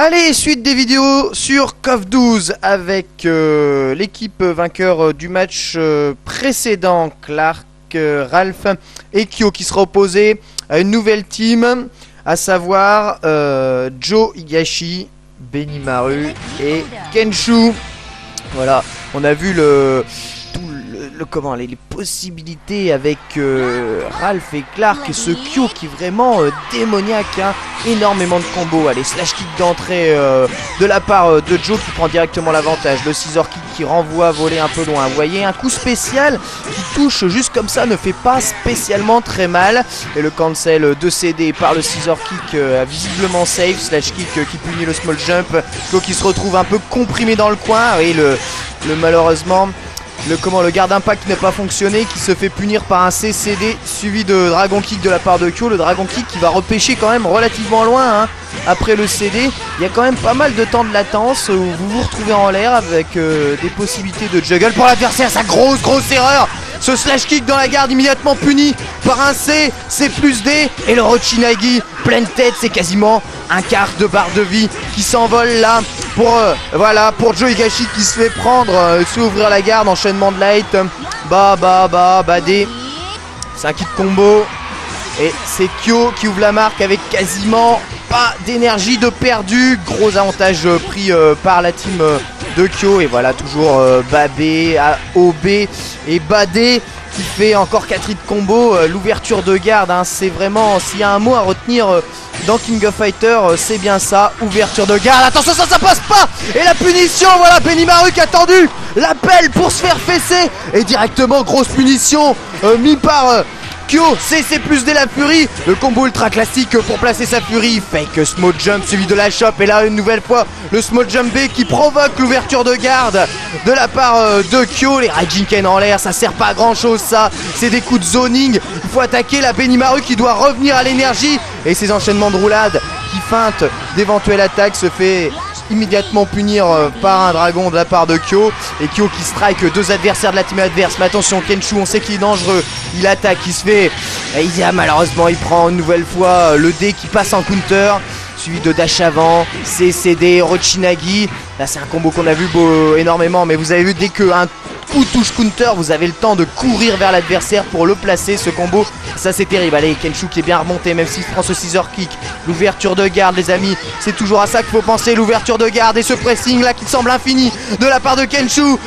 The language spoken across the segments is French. Allez, suite des vidéos sur KOF12 avec l'équipe vainqueur du match précédent, Clark, Ralph et Kyo, qui sera opposé à une nouvelle team, à savoir Joe Higashi, Benimaru et Kensou. Voilà, on a vu les possibilités avec Ralph et Clark, et ce Kyo qui est vraiment démoniaque, hein. Énormément de combos. Allez, slash kick d'entrée de la part de Joe qui prend directement l'avantage. Le scissor kick qui renvoie voler un peu loin. Vous voyez, un coup spécial qui touche juste comme ça, ne fait pas spécialement très mal. Et le cancel de CD par le scissor kick visiblement safe. Slash kick qui punit le small jump. Kyo qui se retrouve un peu comprimé dans le coin. Et malheureusement... Le garde impact qui n'a pas fonctionné, qui se fait punir par un CCD suivi de Dragon Kick de la part de Kyo. Le Dragon Kick qui va repêcher quand même relativement loin, hein. Après le CD, il y a quand même pas mal de temps de latence où vous vous retrouvez en l'air avec des possibilités de juggle pour l'adversaire. Sa grosse erreur. Ce slash kick dans la garde immédiatement puni par un C, C plus D. Et le Rochinagi, pleine tête, c'est quasiment un quart de barre de vie qui s'envole là pour Joe Higashi qui se fait prendre, se ouvrir la garde, enchaînement de light, badé, c'est un kick combo. Et c'est Kyo qui ouvre la marque avec quasiment pas d'énergie de perdu. Gros avantage pris par la team de Kyo. Et voilà, toujours Babé, OB et Badé qui fait encore 4 hits combo. L'ouverture de garde, hein, c'est vraiment, s'il y a un mot à retenir dans King of Fighter, c'est bien ça, ouverture de garde. Attention, ça passe pas. Et la punition, voilà, Benimaru qui a tendu l'appel pour se faire fesser. Et directement, grosse punition mis par... Kyo, CC plus D la furie, le combo ultra classique pour placer sa furie, fake small jump suivi de la chope, et là une nouvelle fois le small jump B qui provoque l'ouverture de garde de la part de Kyo. Les Raijinken en l'air, ça sert pas à grand chose ça, c'est des coups de zoning, il faut attaquer la Benimaru qui doit revenir à l'énergie, et ses enchaînements de roulade qui feinte d'éventuelles attaques se fait immédiatement punir par un dragon de la part de Kyo. Et Kyo qui strike deux adversaires de la team adverse. Mais attention, Kensou, on sait qu'il est dangereux. Il attaque, il se fait... Et malheureusement, il prend une nouvelle fois le D qui passe en counter. Suivi de dash avant, CCD, Orochinagi. Là, c'est un combo qu'on a vu énormément. Mais vous avez vu, dès qu'un coup touche counter, vous avez le temps de courir vers l'adversaire pour le placer. Ce combo, ça c'est terrible. Allez, Kensou qui est bien remonté, même s'il prend ce scissor kick. L'ouverture de garde, les amis, c'est toujours à ça qu'il faut penser. L'ouverture de garde et ce pressing là qui semble infini de la part de Kensou.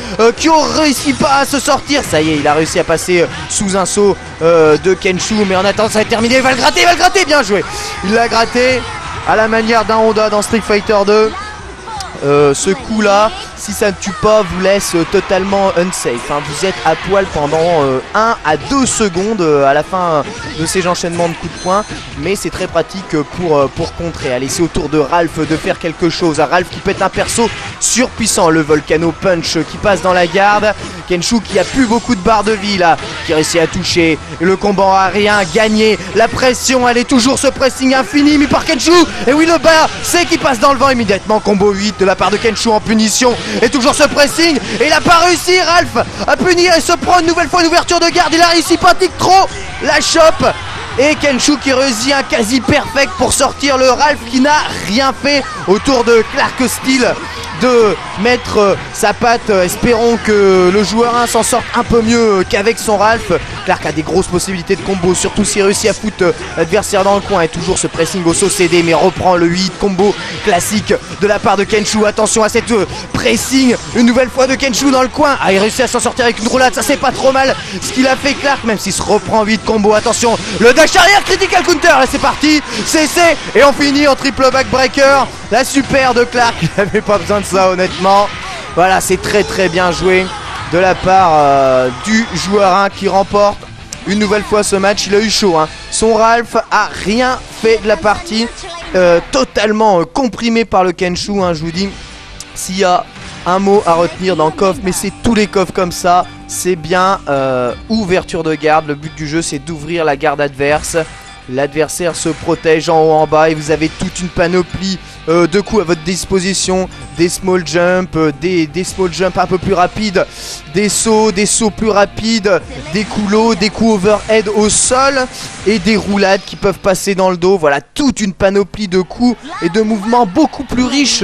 Kyo réussit pas à se sortir. Ça y est, il a réussi à passer sous un saut de Kensou. Mais en attendant, ça va être terminé. Il va le gratter, bien joué. Il l'a gratté à la manière d'un Honda dans Street Fighter 2. Ce coup là, si ça ne tue pas, vous laisse totalement unsafe, hein. Vous êtes à poil pendant 1 à 2 secondes à la fin de ces enchaînements de coups de poing. Mais c'est très pratique pour contrer. Allez, c'est au tour de Ralph de faire quelque chose. Ralph qui pète un perso surpuissant. Le Volcano Punch qui passe dans la garde. Kensou qui a plus beaucoup de barres de vie là, qui réussit à toucher. Le combat à rien gagné. La pression, elle est toujours, ce pressing infini mis par Kensou. Et oui, le bas, c'est qui passe dans le vent immédiatement. Combo 8 de la part de Kensou en punition. Et toujours ce pressing. Et il a pas réussi. Ralph a puni et se prend une nouvelle fois une ouverture de garde. Il a réussi, pratique trop la chope. Et Kensou qui réussit un quasi perfect pour sortir le Ralph qui n'a rien fait. Autour de Clark Steel de mettre sa patte. Espérons que le joueur 1 s'en sorte un peu mieux qu'avec son Ralph. Clark a des grosses possibilités de combo, surtout s'il réussit à foutre l'adversaire dans le coin. Et toujours ce pressing au saut CD, mais reprend le 8 combo classique de la part de Kensou. Attention à cette pressing une nouvelle fois de Kensou dans le coin. Ah, il réussit à s'en sortir avec une roulade, ça c'est pas trop mal ce qu'il a fait Clark, même s'il se reprend 8 combo. Attention, le dash arrière, critical counter, là c'est parti, CC, et on finit en triple backbreaker. La super de Clark, il n'avait pas besoin de ça honnêtement. Voilà, c'est très bien joué de la part du joueur 1 qui remporte une nouvelle fois ce match. Il a eu chaud, hein. Son Ralph a rien fait de la partie, totalement comprimé par le Kensou, hein. Je vous dis, s'il y a un mot à retenir dans KOF, mais c'est tous les KOF comme ça, c'est bien ouverture de garde. Le but du jeu, c'est d'ouvrir la garde adverse. L'adversaire se protège en haut en bas et vous avez toute une panoplie de coups à votre disposition. Des small jumps, des small jumps un peu plus rapides, des sauts plus rapides, des coups low, des coups overhead au sol et des roulades qui peuvent passer dans le dos. Voilà, toute une panoplie de coups et de mouvements beaucoup plus riches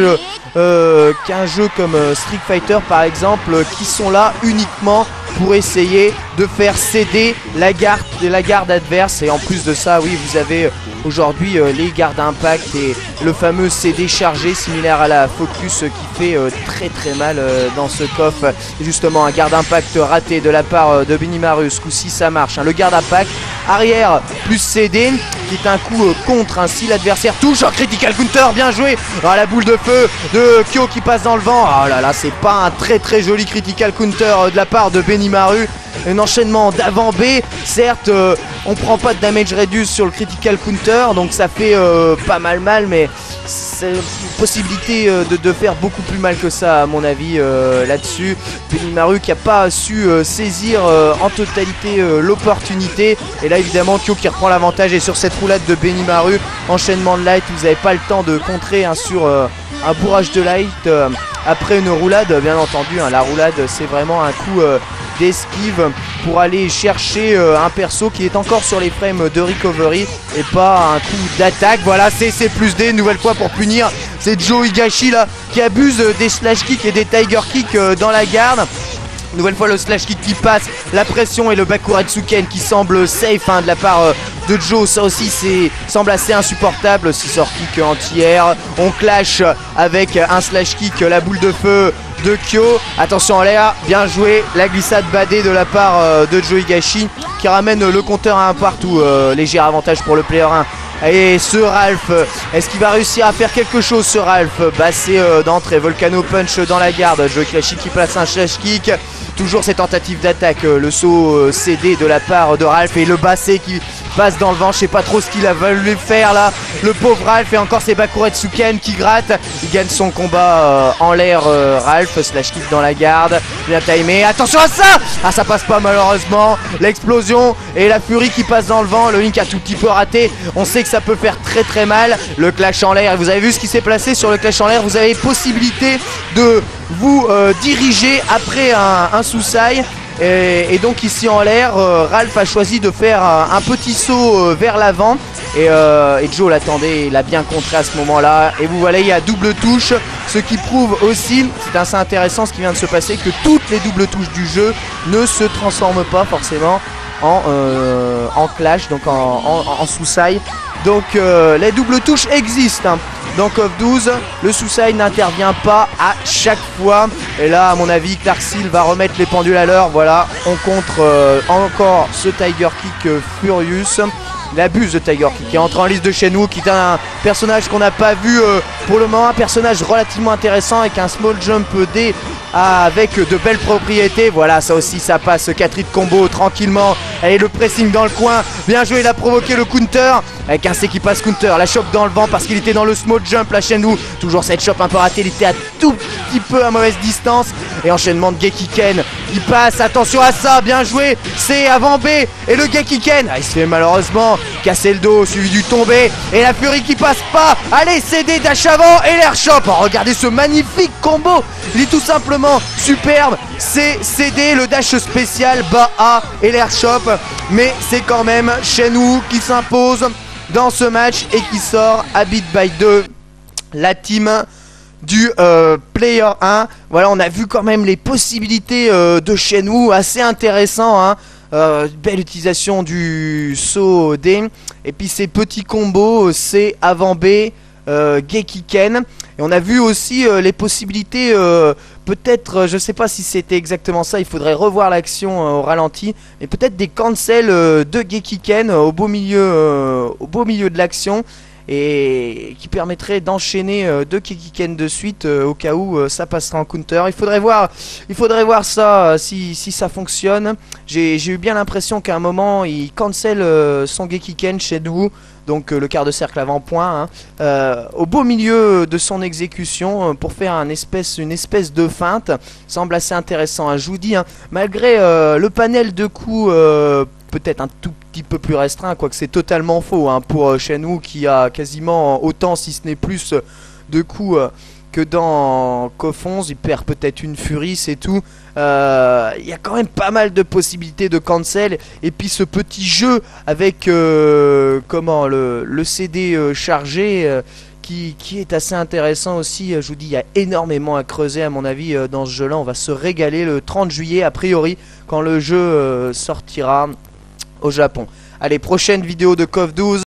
qu'un jeu comme Street Fighter par exemple, qui sont là uniquement pour essayer de faire céder la garde adverse. Et en plus de ça, oui, vous avez aujourd'hui les gardes impact et le fameux CD chargé similaire à la Focus qui fait très très mal dans ce KOF. Justement, un garde impact raté de la part de Benimaru. Ce coup-ci, ça marche. Hein. Le garde impact arrière plus CD qui est un coup contre. Hein. Si l'adversaire touche, oh, critical counter, bien joué. Ah, la boule de feu de Kyo qui passe dans le vent. Oh là là, c'est pas un très très joli critical counter de la part de Benimaru. Un enchaînement d'avant B, certes on prend pas de damage reduce sur le critical counter, donc ça fait pas mal, mais c'est une possibilité de faire beaucoup plus mal que ça à mon avis là-dessus. Benimaru qui a pas su saisir en totalité l'opportunité, et là évidemment Kyo qui reprend l'avantage, et sur cette roulade de Benimaru, enchaînement de light, vous n'avez pas le temps de contrer hein, sur un bourrage de light après une roulade, bien entendu, hein. La roulade c'est vraiment un coup d'esquive pour aller chercher un perso qui est encore sur les frames de recovery et pas un coup d'attaque. Voilà, c'est C plus D, une nouvelle fois pour punir. C'est Joe Higashi là qui abuse des slash kicks et des tiger kicks dans la garde. Une nouvelle fois le slash kick qui passe, la pression et le Bakuretsuken qui semble safe hein, de la part de Joe. Ça aussi semble assez insupportable. 6 hors kick entière, on clash avec un slash kick, la boule de feu de Kyo, attention en l'air, bien joué, la glissade badée de la part de Joe Higashi qui ramène le compteur à 1 partout, léger avantage pour le player 1. Et ce Ralph, est-ce qu'il va réussir à faire quelque chose ce Ralph? Bassé d'entrée, Volcano Punch dans la garde, Joe Higashi qui place un slash kick, toujours ses tentatives d'attaque, le saut CD de la part de Ralph et le bassé qui passe dans le vent, je sais pas trop ce qu'il a voulu faire là, le pauvre Ralph, et encore ses Bakuretsuken qui gratte, il gagne son combat en l'air Ralph, slash kick dans la garde, bien timé, attention à ça! Ah ça passe pas malheureusement, l'explosion et la furie qui passe dans le vent, le link a tout petit peu raté, on sait que ça peut faire très très mal, le clash en l'air, vous avez vu ce qui s'est placé sur le clash en l'air, vous avez possibilité de vous diriger après un Susai. Et donc ici en l'air, Ralph a choisi de faire un petit saut vers l'avant. Et Joe l'attendait, il a bien contré à ce moment-là. Et vous voyez, il y a double touche. Ce qui prouve aussi, c'est assez intéressant ce qui vient de se passer, que toutes les doubles touches du jeu ne se transforment pas forcément en clash, donc en Susai. Donc les doubles touches existent. Hein. Dans KOF12, le Susai n'intervient pas à chaque fois. Et là, à mon avis, Clark va remettre les pendules à l'heure. Voilà, on contre encore ce Tiger Kick Furious. Il abuse de Tiger Kick, qui entre en liste de Shen Woo, qui est un personnage qu'on n'a pas vu pour le moment. Un personnage relativement intéressant avec un small jump D avec de belles propriétés. Voilà, ça aussi, ça passe. 4 hits combo tranquillement. Allez, le pressing dans le coin. Bien joué, il a provoqué le counter. Avec un C qui passe counter, la chope dans le vent parce qu'il était dans le small jump, la Shen Woo. Toujours cette chope un peu ratée, il était à tout petit peu à mauvaise distance. Et enchaînement de Gekiken qui passe, attention à ça, bien joué, C avant B. Et le Gekiken, ah, il se fait malheureusement casser le dos, suivi du tombé. Et la furie qui passe pas, allez CD dash avant et l'air chope. Oh, regardez ce magnifique combo, il est tout simplement superbe. C'est CD, le dash spécial, bas A et l'air chope. Mais c'est quand même Shen Woo qui s'impose dans ce match et qui sort à beat by 2 la team du player 1. Voilà, on a vu quand même les possibilités de Shen Woo, assez intéressant hein. Belle utilisation du saut D et puis ces petits combos C avant B, Gekiken. Et on a vu aussi les possibilités, peut-être, je sais pas si c'était exactement ça, il faudrait revoir l'action au ralenti, mais peut-être des cancels de Gekiken au beau milieu de l'action, et qui permettrait d'enchaîner 2 Gekiken de suite au cas où ça passerait en counter. Il faudrait voir ça, si ça fonctionne. J'ai eu bien l'impression qu'à un moment il cancel son Gekiken chez nous, donc le quart de cercle avant point hein, au beau milieu de son exécution pour faire une espèce de feinte. Semble assez intéressant hein, je vous dis hein, malgré le panel de coups peut-être un tout petit peu plus restreint, quoique c'est totalement faux hein, pour Shen Woo qui a quasiment autant, si ce n'est plus, de coups que dans KOF11. Il perd peut-être une furie, c'est tout. Il y a quand même pas mal de possibilités de cancel. Et puis ce petit jeu avec le CD chargé qui est assez intéressant aussi. Je vous dis, il y a énormément à creuser à mon avis dans ce jeu là. On va se régaler le 30 juillet a priori quand le jeu sortira au Japon. Allez, prochaine vidéo de KOF12.